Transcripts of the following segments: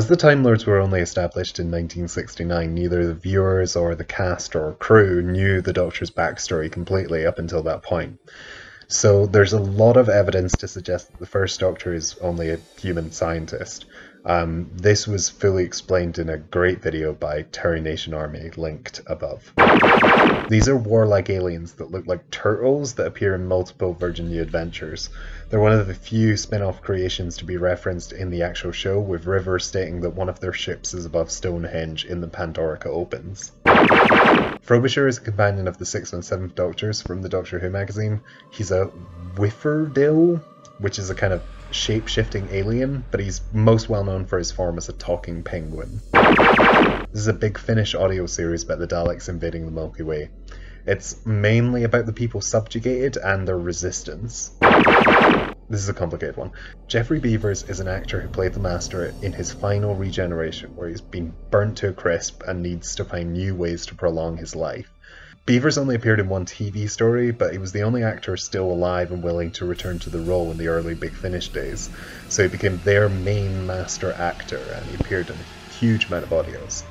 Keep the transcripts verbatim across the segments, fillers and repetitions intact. As the Time Lords were only established in nineteen sixty-nine, neither the viewers or the cast or crew knew the Doctor's backstory completely up until that point. So there's a lot of evidence to suggest that the first Doctor is only a human scientist. Um, this was fully explained in a great video by Terry Nation Army, linked above. These are warlike aliens that look like turtles that appear in multiple Virginia Adventures. They're one of the few spin-off creations to be referenced in the actual show, with River stating that one of their ships is above Stonehenge in the Pandorica Opens. Frobisher is a companion of the sixth and seventh Doctors from the Doctor Who magazine. He's a Whifferdill, which is a kind of shape-shifting alien, but he's most well known for his form as a talking penguin. This is a Big Finish audio series about the Daleks invading the Milky Way. It's mainly about the people subjugated and their resistance. This is a complicated one. Geoffrey Beevers is an actor who played the Master in his final regeneration, where he's been burnt to a crisp and needs to find new ways to prolong his life. Beevers only appeared in one T V story, but he was the only actor still alive and willing to return to the role in the early Big Finish days, so he became their main master actor, and he appeared in a huge amount of audios.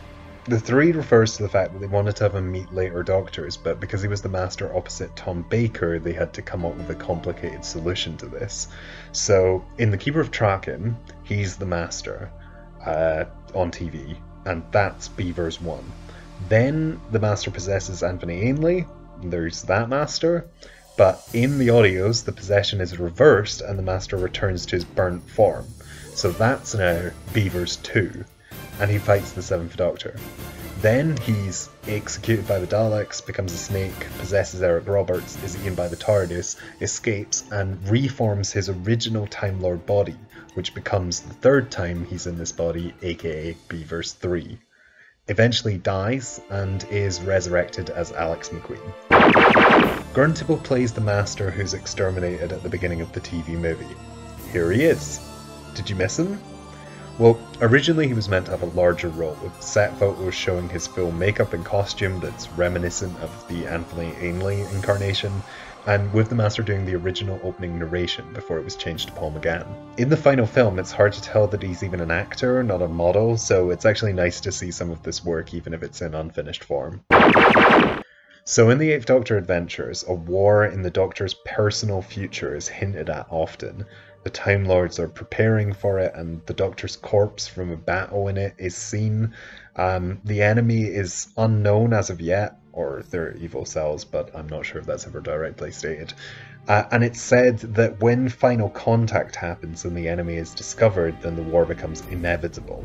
The three refers to the fact that they wanted to have him meet later Doctors, but because he was the Master opposite Tom Baker, they had to come up with a complicated solution to this. So, in The Keeper of Traken, he's the Master uh, on T V, and that's Beevers one. Then, the Master possesses Anthony Ainley, there's that Master, but in the audios, the possession is reversed and the Master returns to his burnt form. So that's now Beevers two. And he fights the seventh Doctor. Then he's executed by the Daleks, becomes a snake, possesses Eric Roberts, is eaten by the TARDIS, escapes, and reforms his original Time Lord body, which becomes the third time he's in this body, aka Beevers three. Eventually dies, and is resurrected as Alex McQueen. Gordon Tipple plays the Master who's exterminated at the beginning of the T V movie. Here he is. Did you miss him? Well, originally he was meant to have a larger role, with set photos showing his full makeup and costume that's reminiscent of the Anthony Ainley incarnation, and with the Master doing the original opening narration before it was changed to Paul McGann. In the final film, it's hard to tell that he's even an actor, not a model, so it's actually nice to see some of this work even if it's in unfinished form. So in the Eighth Doctor Adventures, a war in the Doctor's personal future is hinted at often. The Time Lords are preparing for it, and the Doctor's corpse from a battle in it is seen. Um, the enemy is unknown as of yet, or their evil selves, but I'm not sure if that's ever directly stated. Uh, and it's said that when final contact happens and the enemy is discovered, then the war becomes inevitable.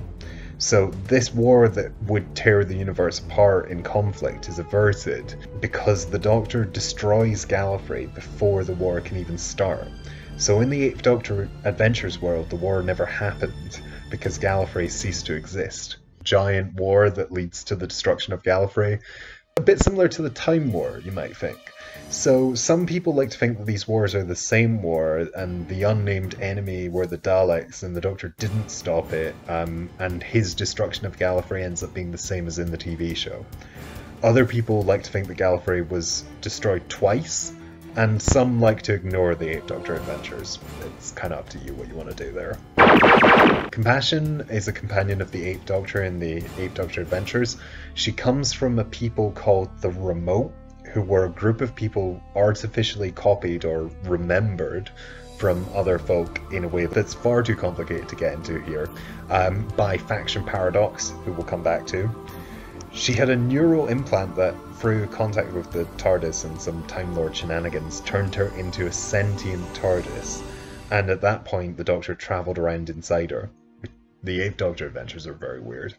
So this war that would tear the universe apart in conflict is averted because the Doctor destroys Gallifrey before the war can even start. So in the Eighth Doctor Adventures world, the war never happened because Gallifrey ceased to exist. Giant war that leads to the destruction of Gallifrey. A bit similar to the Time War, you might think. So some people like to think that these wars are the same war, and the unnamed enemy were the Daleks, and the Doctor didn't stop it, um, and his destruction of Gallifrey ends up being the same as in the T V show. Other people like to think that Gallifrey was destroyed twice, and some like to ignore the Eighth Doctor Adventures. It's kind of up to you what you want to do there. Compassion is a companion of the Eighth Doctor in the Eighth Doctor Adventures. She comes from a people called the Remote, who were a group of people artificially copied or remembered from other folk in a way that's far too complicated to get into here, um, by Faction Paradox, who we'll come back to. She had a neural implant that, through contact with the TARDIS and some Time Lord shenanigans, turned her into a sentient TARDIS, and at that point the Doctor travelled around inside her. The Eighth Doctor Adventures are very weird.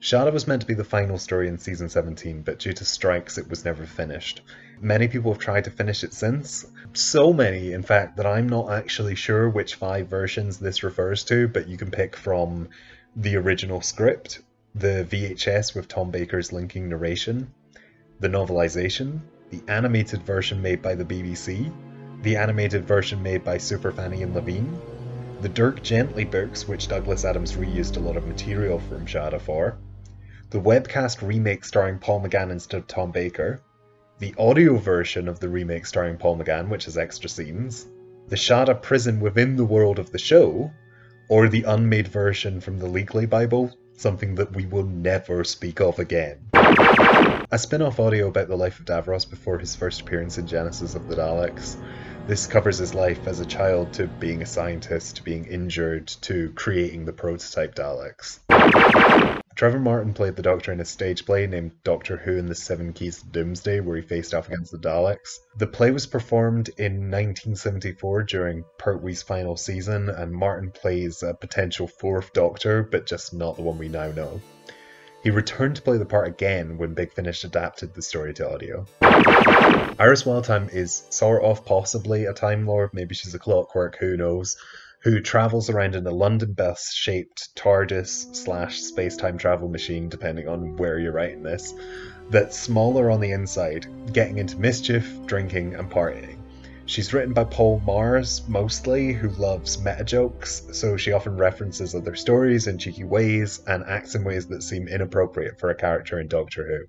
Shada was meant to be the final story in season seventeen, but due to strikes it was never finished. Many people have tried to finish it since. So many, in fact, that I'm not actually sure which five versions this refers to, but you can pick from the original script, the V H S with Tom Baker's linking narration, the novelization, the animated version made by the B B C, the animated version made by Super Fanny and Levine, the Dirk Gently books, which Douglas Adams reused a lot of material from Shada for, the webcast remake starring Paul McGann instead of Tom Baker, the audio version of the remake starring Paul McGann, which has extra scenes, the Shada prison within the world of the show, or the unmade version from the Leakley Bible, something that we will never speak of again. A spin-off audio about the life of Davros before his first appearance in Genesis of the Daleks. This covers his life as a child to being a scientist, to being injured, to creating the prototype Daleks. Trevor Martin played the Doctor in a stage play named Doctor Who in the Seven Keys of Doomsday, where he faced off against the Daleks. The play was performed in nineteen seventy-four during Pertwee's final season, and Martin plays a potential fourth Doctor, but just not the one we now know. He returned to play the part again when Big Finish adapted the story to audio. Iris Wildthyme is sort of possibly a Time Lord, maybe she's a Clockwork, who knows, who travels around in a London bus-shaped TARDIS slash space-time travel machine, depending on where you're writing this, that's smaller on the inside, getting into mischief, drinking and partying. She's written by Paul Mars, mostly, who loves meta-jokes, so she often references other stories in cheeky ways and acts in ways that seem inappropriate for a character in Doctor Who.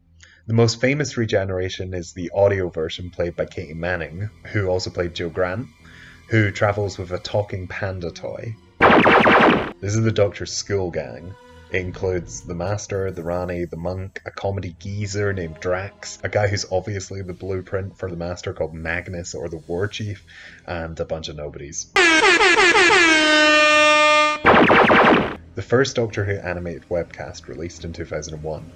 The most famous regeneration is the audio version played by Katie Manning, who also played Jill Grant, who travels with a talking panda toy. This is the Doctor's school gang. It includes the Master, the Rani, the Monk, a comedy geezer named Drax, a guy who's obviously the blueprint for the Master called Magnus or the War Chief, and a bunch of nobodies. The first Doctor Who animated webcast released in two thousand one.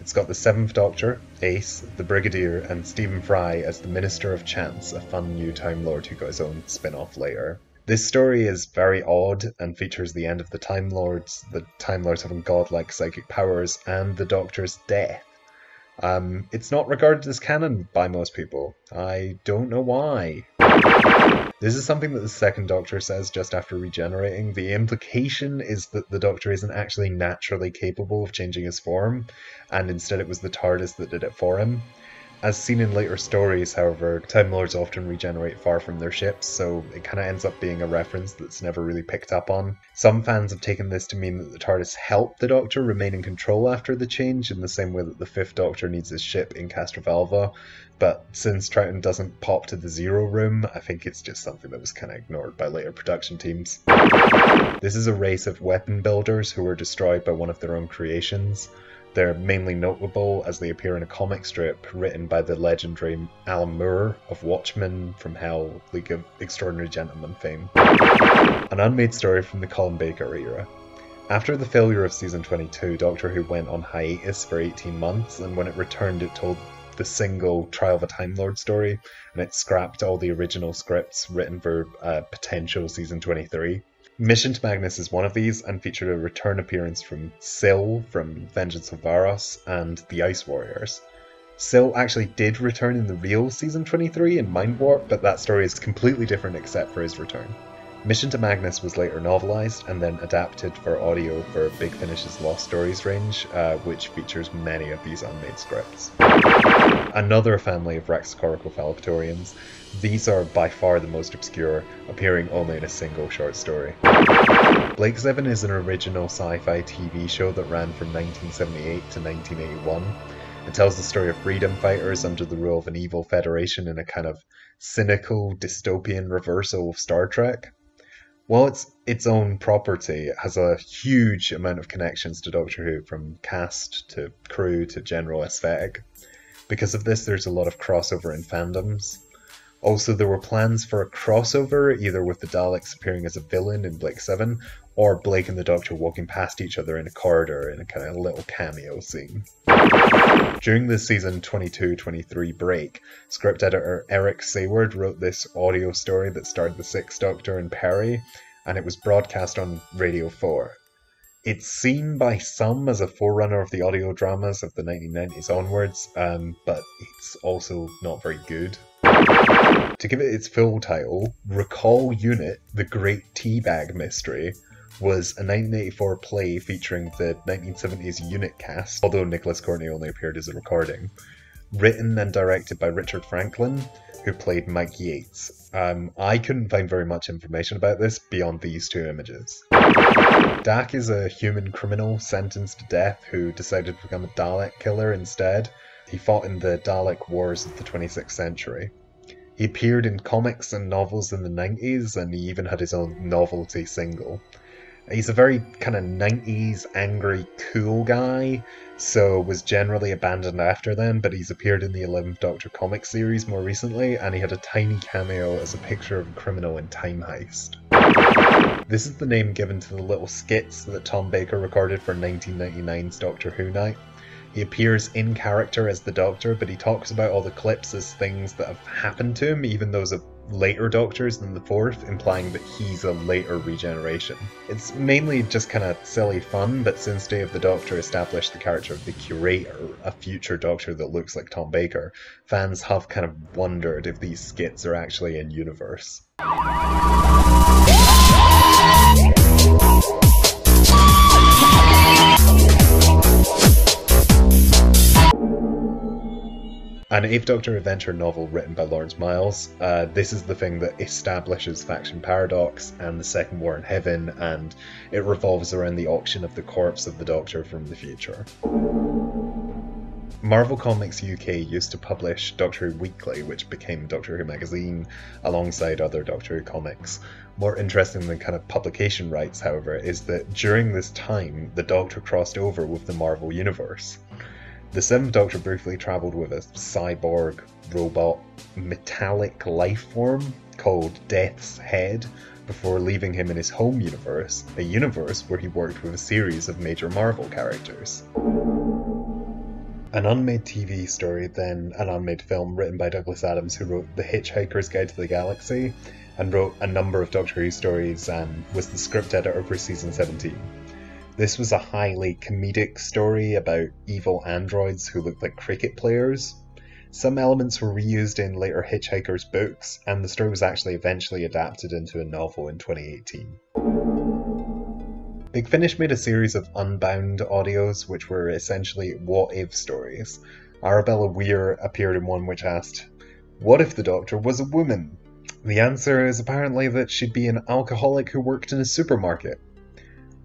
It's got the seventh Doctor, Ace, the Brigadier, and Stephen Fry as the Minister of Chance, a fun new Time Lord who got his own spin-off later. This story is very odd and features the end of the Time Lords, the Time Lords having godlike psychic powers, and the Doctor's death. Um, it's not regarded as canon by most people. I don't know why. This is something that the second Doctor says just after regenerating. The implication is that the Doctor isn't actually naturally capable of changing his form, and instead it was the TARDIS that did it for him. As seen in later stories, however, Time Lords often regenerate far from their ships, so it kind of ends up being a reference that's never really picked up on. Some fans have taken this to mean that the TARDIS helped the Doctor remain in control after the change, in the same way that the fifth Doctor needs his ship in Castrovalva, but since Troughton doesn't pop to the Zero Room, I think it's just something that was kind of ignored by later production teams. This is a race of weapon builders who were destroyed by one of their own creations. They're mainly notable as they appear in a comic strip written by the legendary Alan Moore of Watchmen from Hell, League of Extraordinary Gentlemen fame. An unmade story from the Colin Baker era. After the failure of season twenty-two, Doctor Who went on hiatus for eighteen months, and when it returned it told the single Trial of a Time Lord story, and it scrapped all the original scripts written for uh, potential season twenty-three. Mission to Magnus is one of these, and featured a return appearance from Syl from Vengeance of Varos and the Ice Warriors. Syl actually did return in the real season twenty-three in Mind Warp, but that story is completely different except for his return. Mission to Magnus was later novelised and then adapted for audio for Big Finish's Lost Stories range, uh, which features many of these unmade scripts. Another family of Raxacoricophalopatorians. These are by far the most obscure, appearing only in a single short story. Blake's Seven is an original sci-fi T V show that ran from nineteen seventy-eight to nineteen eighty-one. It tells the story of freedom fighters under the rule of an evil federation in a kind of cynical, dystopian reversal of Star Trek. While it's its own property, it has a huge amount of connections to Doctor Who, from cast to crew to general aesthetic. Because of this, there's a lot of crossover in fandoms. Also, there were plans for a crossover, either with the Daleks appearing as a villain in Blake Seven, or Blake and the Doctor walking past each other in a corridor in a kind of little cameo scene. During the season twenty-two twenty-three break, script editor Eric Sayward wrote this audio story that starred the Sixth Doctor and Perry, and it was broadcast on Radio four. It's seen by some as a forerunner of the audio dramas of the nineteen nineties onwards, um, but it's also not very good. To give it its full title, Recall Unit, The Great Teabag Mystery, was a nineteen eighty-four play featuring the nineteen seventies unit cast, although Nicholas Courtney only appeared as a recording, written and directed by Richard Franklin, who played Mike Yates. Um, I couldn't find very much information about this beyond these two images. Dak is a human criminal sentenced to death who decided to become a Dalek killer instead. He fought in the Dalek Wars of the twenty-sixth century. He appeared in comics and novels in the nineties, and he even had his own novelty single. He's a very kind of nineties, angry, cool guy, so was generally abandoned after them, but he's appeared in the eleventh Doctor comic series more recently, and he had a tiny cameo as a picture of a criminal in Time Heist. This is the name given to the little skits that Tom Baker recorded for nineteen ninety-nine's Doctor Who Night. He appears in character as the Doctor, but he talks about all the clips as things that have happened to him, even those of later Doctors than the fourth, implying that he's a later regeneration. It's mainly just kind of silly fun, but since Day of the Doctor established the character of the Curator, a future Doctor that looks like Tom Baker, fans have kind of wondered if these skits are actually in universe. An Eighth Doctor adventure novel written by Lawrence Miles. Uh, this is the thing that establishes Faction Paradox and the Second War in Heaven, and it revolves around the auction of the corpse of the Doctor from the future. Marvel Comics U K used to publish Doctor Who Weekly, which became Doctor Who Magazine, alongside other Doctor Who comics. More interesting than kind of publication rights, however, is that during this time, the Doctor crossed over with the Marvel Universe. The Seventh Doctor briefly travelled with a cyborg, robot, metallic lifeform called Death's Head before leaving him in his home universe, a universe where he worked with a series of major Marvel characters. An unmade T V story, then an unmade film written by Douglas Adams, who wrote The Hitchhiker's Guide to the Galaxy and wrote a number of Doctor Who stories and was the script editor for season seventeen. This was a highly comedic story about evil androids who looked like cricket players. Some elements were reused in later Hitchhiker's books, and the story was actually eventually adapted into a novel in twenty eighteen. Big Finish made a series of Unbound audios, which were essentially what-if stories. Arabella Weir appeared in one which asked, "What if the Doctor was a woman?" The answer is apparently that she'd be an alcoholic who worked in a supermarket.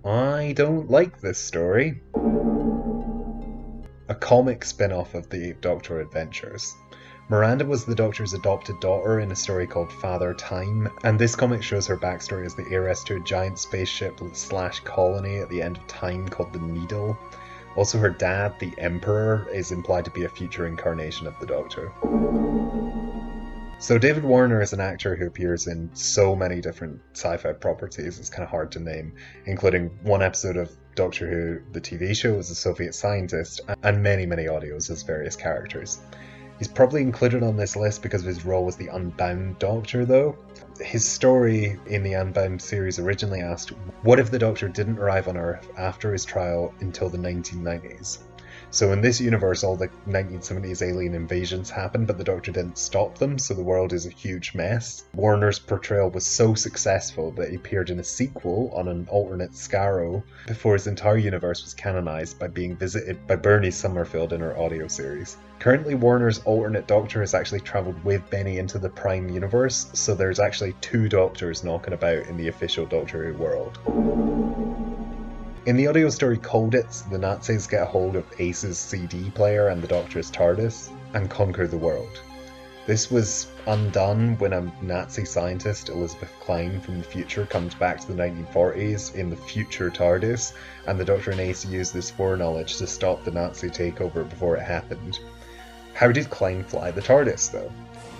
I don't like this story. A comic spin-off of the Eighth Doctor Adventures. Miranda was the Doctor's adopted daughter in a story called Father Time, and this comic shows her backstory as the heiress to a giant spaceship slash colony at the end of time called the Needle. Also, her dad, the Emperor, is implied to be a future incarnation of the Doctor. So David Warner is an actor who appears in so many different sci-fi properties, it's kind of hard to name, including one episode of Doctor Who, the T V show, as a Soviet scientist, and many, many audios as various characters. He's probably included on this list because of his role as the Unbound Doctor, though. His story in the Unbound series originally asked, what if the Doctor didn't arrive on Earth after his trial until the nineteen nineties? So in this universe, all the nineteen seventies alien invasions happened, but the Doctor didn't stop them, so the world is a huge mess. Warner's portrayal was so successful that he appeared in a sequel on an alternate Scarrow before his entire universe was canonised by being visited by Bernie Summerfield in her audio series. Currently, Warner's alternate Doctor has actually travelled with Benny into the Prime Universe, so there's actually two Doctors knocking about in the official Doctor Who world. In the audio story Cold It's, the Nazis get a hold of Ace's C D player and the Doctor's TARDIS, and conquer the world. This was undone when a Nazi scientist, Elizabeth Klein, from the future comes back to the nineteen forties in the future TARDIS, and the Doctor and Ace use this foreknowledge to stop the Nazi takeover before it happened. How did Klein fly the TARDIS, though?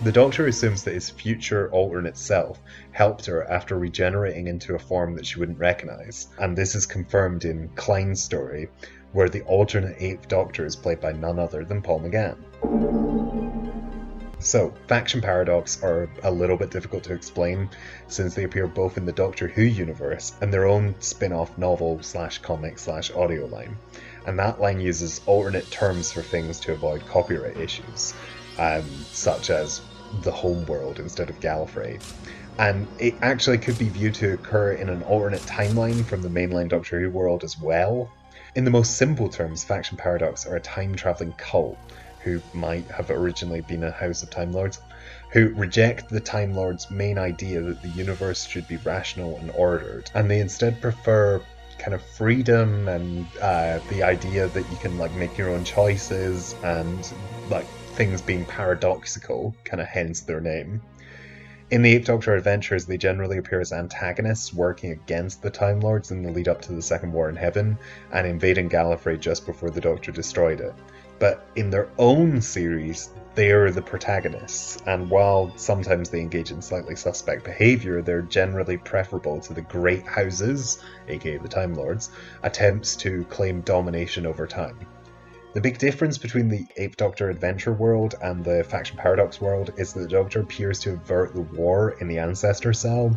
The Doctor assumes that his future alternate self helped her after regenerating into a form that she wouldn't recognise, and this is confirmed in Klein's story, where the alternate Eighth Doctor is played by none other than Paul McGann. So, Faction Paradox are a little bit difficult to explain, since they appear both in the Doctor Who universe and their own spin-off novel slash comic slash audio line, and that line uses alternate terms for things to avoid copyright issues, um, such as the home world instead of Gallifrey. And it actually could be viewed to occur in an alternate timeline from the mainline Doctor Who world as well. In the most simple terms, Faction Paradox are a time-travelling cult, who might have originally been a House of Time Lords, who reject the Time Lords' main idea that the universe should be rational and ordered, and they instead prefer kind of freedom and uh, the idea that you can like make your own choices and like things being paradoxical, kind of hence their name. In the Eighth Doctor Adventures, they generally appear as antagonists working against the Time Lords in the lead up to the Second War in Heaven and invading Gallifrey just before the Doctor destroyed it. But in their own series, they are the protagonists, and while sometimes they engage in slightly suspect behaviour, they're generally preferable to the Great Houses, aka the Time Lords, attempts to claim domination over time. The big difference between the Eighth Doctor Adventure world and the Faction Paradox world is that the Doctor appears to avert the war in the Ancestor Cell,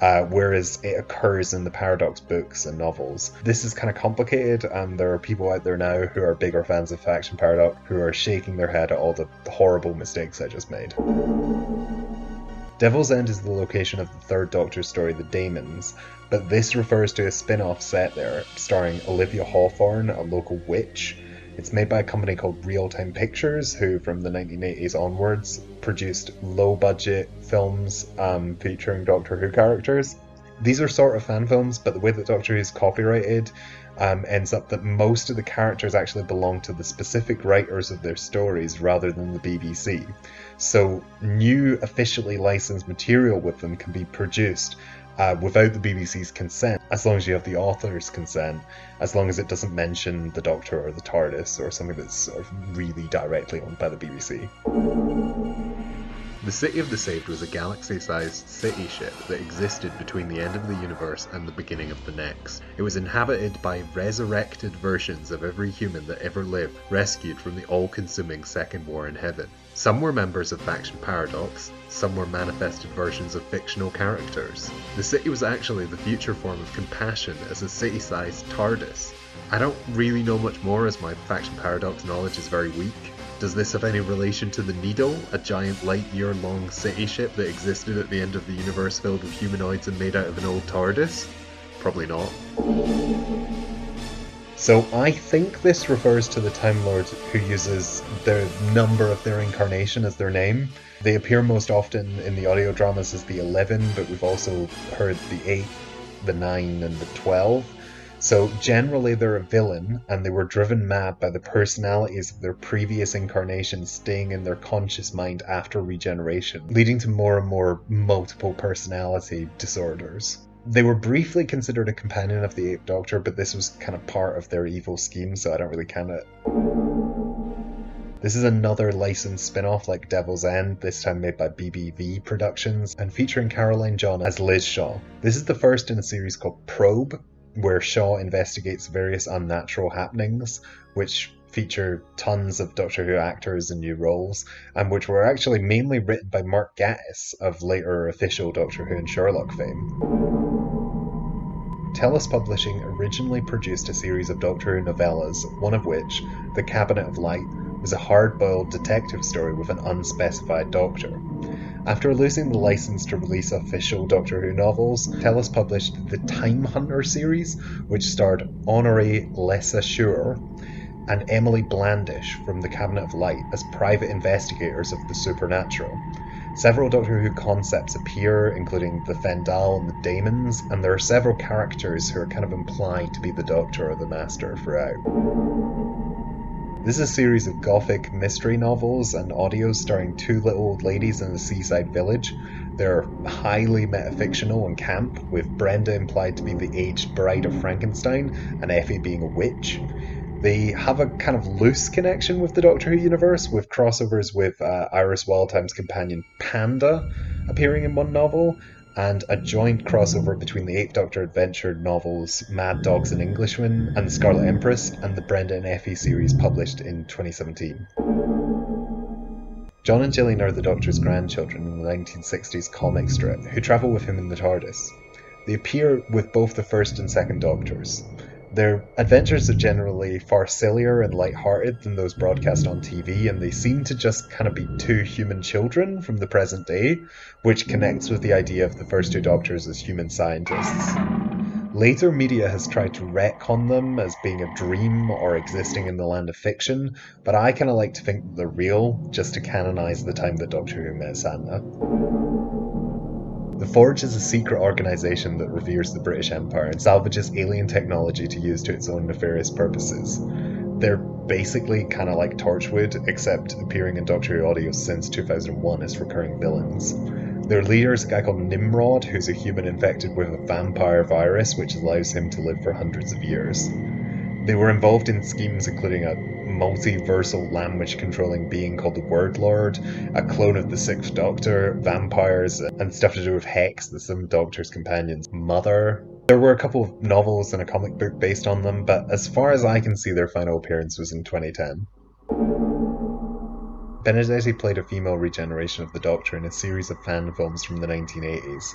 uh, whereas it occurs in the Paradox books and novels. This is kind of complicated, and there are people out there now who are bigger fans of Faction Paradox who are shaking their head at all the horrible mistakes I just made. Devil's End is the location of the Third Doctor's story, The Daemons, but this refers to a spin-off set there, starring Olivia Hawthorne, a local witch. It's made by a company called Real Time Pictures, who from the nineteen eighties onwards produced low-budget films um, featuring Doctor Who characters. These are sort of fan films, but the way that Doctor Who is copyrighted um, ends up that most of the characters actually belong to the specific writers of their stories rather than the B B C. So new officially licensed material with them can be produced Uh, without the B B C's consent, as long as you have the author's consent, as long as it doesn't mention the Doctor or the TARDIS or something that's sort of really directly owned by the B B C. The City of the Saved was a galaxy-sized city ship that existed between the end of the universe and the beginning of the next. It was inhabited by resurrected versions of every human that ever lived, rescued from the all-consuming Second War in Heaven. Some were members of Faction Paradox, some were manifested versions of fictional characters. The city was actually the future form of Compassion as a city-sized TARDIS. I don't really know much more, as my Faction Paradox knowledge is very weak. Does this have any relation to the Needle, a giant light-year-long city ship that existed at the end of the universe filled with humanoids and made out of an old TARDIS? Probably not. So I think this refers to the Time Lord who uses the number of their incarnation as their name. They appear most often in the audio dramas as the eleven, but we've also heard the eight, the nine, and the twelve. So generally they're a villain, and they were driven mad by the personalities of their previous incarnations staying in their conscious mind after regeneration, leading to more and more multiple personality disorders. They were briefly considered a companion of the Eighth Doctor, but this was kind of part of their evil scheme, so I don't really count it. This is another licensed spin-off like Devil's End, this time made by B B V Productions, and featuring Caroline John as Liz Shaw. This is the first in a series called Probe, where Shaw investigates various unnatural happenings, which feature tons of Doctor Who actors in new roles, and which were actually mainly written by Mark Gatiss of later official Doctor Who and Sherlock fame. TELUS Publishing originally produced a series of Doctor Who novellas, one of which, The Cabinet of Light, was a hard-boiled detective story with an unspecified Doctor. After losing the license to release official Doctor Who novels, TELUS published the Time Hunter series, which starred Honoré Lesassure and Emily Blandish from The Cabinet of Light as private investigators of the supernatural. Several Doctor Who concepts appear, including the Fendal and the Daemons, and there are several characters who are kind of implied to be the Doctor or the Master throughout. This is a series of gothic mystery novels and audios starring two little old ladies in a seaside village. They're highly metafictional and camp, with Brenda implied to be the aged bride of Frankenstein and Effie being a witch. They have a kind of loose connection with the Doctor Who universe, with crossovers with uh, Iris Wildthyme's companion Panda appearing in one novel, and a joint crossover between the Eighth Doctor Adventure novels Mad Dogs and Englishmen and The Scarlet Empress, and the Brenda and Effie series published in twenty seventeen. John and Gillian are the Doctor's grandchildren in the nineteen sixties comic strip, who travel with him in the TARDIS. They appear with both the First and Second Doctors. Their adventures are generally far sillier and light-hearted than those broadcast on T V, and they seem to just kind of be two human children from the present day, which connects with the idea of the first two Doctors as human scientists. Later media has tried to retcon them as being a dream or existing in the land of fiction, but I kind of like to think that they're real, just to canonise the time that Doctor Who met Santa. The Forge is a secret organisation that reveres the British Empire and salvages alien technology to use to its own nefarious purposes. They're basically kind of like Torchwood, except appearing in Doctor Who audio since two thousand one as recurring villains. Their leader is a guy called Nimrod, who's a human infected with a vampire virus, which allows him to live for hundreds of years. They were involved in schemes including a multiversal language-controlling being called the Word Lord, a clone of the Sixth Doctor, vampires, and stuff to do with Hex, the Seventh Doctor's companion's mother. There were a couple of novels and a comic book based on them, but as far as I can see, their final appearance was in twenty ten. Benedetti played a female regeneration of the Doctor in a series of fan films from the nineteen eighties.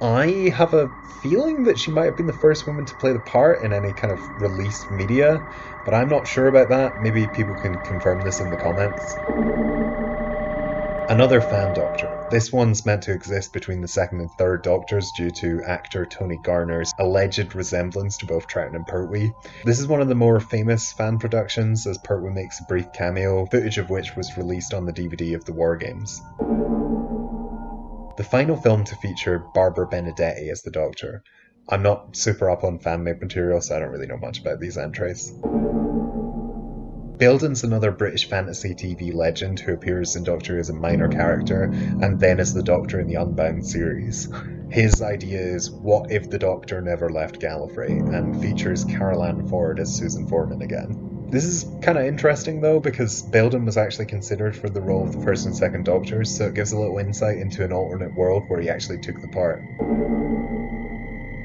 I have a feeling that she might have been the first woman to play the part in any kind of released media, but I'm not sure about that. Maybe people can confirm this in the comments. Another fan Doctor. This one's meant to exist between the second and third Doctors due to actor Tony Garner's alleged resemblance to both Troughton and Pertwee. This is one of the more famous fan productions, as Pertwee makes a brief cameo, footage of which was released on the D V D of the War Games. The final film to feature Barbara Benedetti as the Doctor. I'm not super up on fan-made material, so I don't really know much about these entries. Belden's another British fantasy T V legend who appears in Doctor Who as a minor character, and then as the Doctor in the Unbound series. His idea is, what if the Doctor never left Gallifrey, and features Carol Ann Ford as Susan Foreman again. This is kind of interesting though, because Belden was actually considered for the role of the First and Second Doctors, so it gives a little insight into an alternate world where he actually took the part.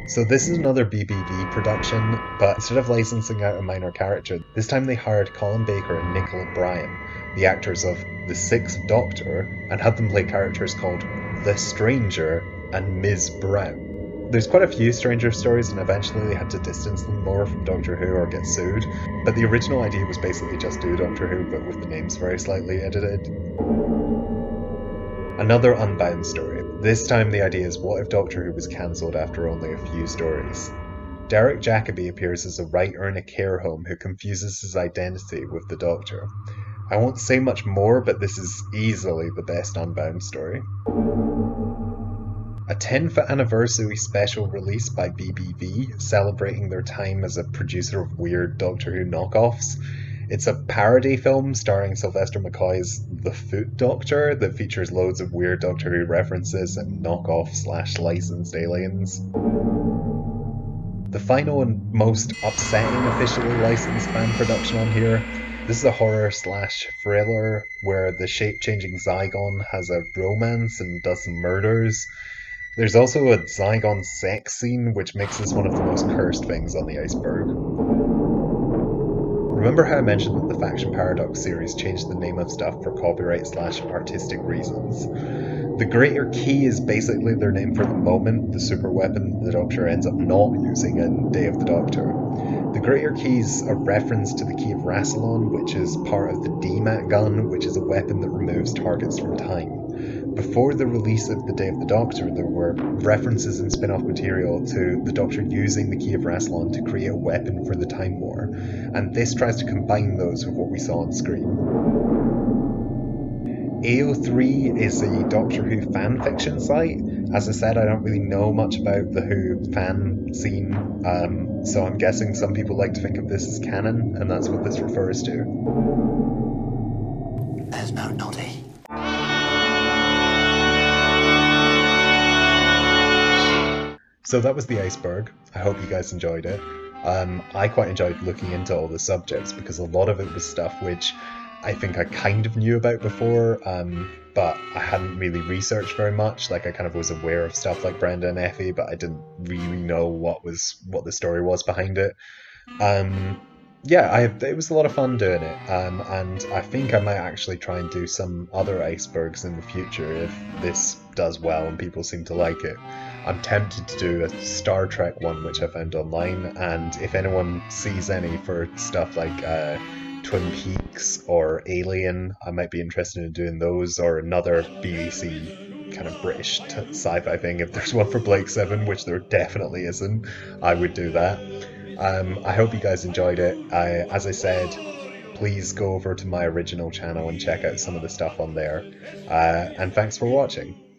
So this is another B B V production, but instead of licensing out a minor character, this time they hired Colin Baker and Nicola Bryan, the actors of The Sixth Doctor, and had them play characters called The Stranger and Miz Brown. There's quite a few Stranger stories, and eventually they had to distance them more from Doctor Who or get sued, but the original idea was basically just do Doctor Who, but with the names very slightly edited. Another Unbound story. This time the idea is, what if Doctor Who was cancelled after only a few stories? Derek Jacobi appears as a writer in a care home who confuses his identity with the Doctor. I won't say much more, but this is easily the best Unbound story. A tenth anniversary special release by B B V, celebrating their time as a producer of weird Doctor Who knockoffs. It's a parody film starring Sylvester McCoy's The Foot Doctor that features loads of weird Doctor Who references and knockoff slash licensed aliens. The final and most upsetting officially licensed fan production on here. This is a horror slash thriller where the shape-changing Zygon has a romance and does some murders. There's also a Zygon sex scene, which makes this one of the most cursed things on the iceberg. Remember how I mentioned that the Faction Paradox series changed the name of stuff for copyright slash artistic reasons? The Greater Key is basically their name for the moment, the super weapon the Doctor ends up not using in Day of the Doctor. The Greater Key's a reference to the Key of Rassilon, which is part of the D MAT gun, which is a weapon that removes targets from time. Before the release of The Day of the Doctor, there were references in spin-off material to the Doctor using the Key of Rassilon to create a weapon for the Time War, and this tries to combine those with what we saw on screen. A O three is a Doctor Who fanfiction site. As I said, I don't really know much about the Who fan scene, um, so I'm guessing some people like to think of this as canon, and that's what this refers to. There's no naughty. So that was the iceberg. I hope you guys enjoyed it. Um, I quite enjoyed looking into all the subjects because a lot of it was stuff which I think I kind of knew about before, um, but I hadn't really researched very much. Like, I kind of was aware of stuff like Brenda and Effie, but I didn't really know what was what the story was behind it. Um, yeah, I, it was a lot of fun doing it, um, and I think I might actually try and do some other icebergs in the future if this does well and people seem to like it. I'm tempted to do a Star Trek one, which I found online, and if anyone sees any for stuff like uh, Twin Peaks or Alien, I might be interested in doing those, or another B B C kind of British t sci-fi thing. If there's one for Blake seven, which there definitely isn't, I would do that. Um, I hope you guys enjoyed it. I, as I said, please go over to my original channel and check out some of the stuff on there. Uh, and thanks for watching.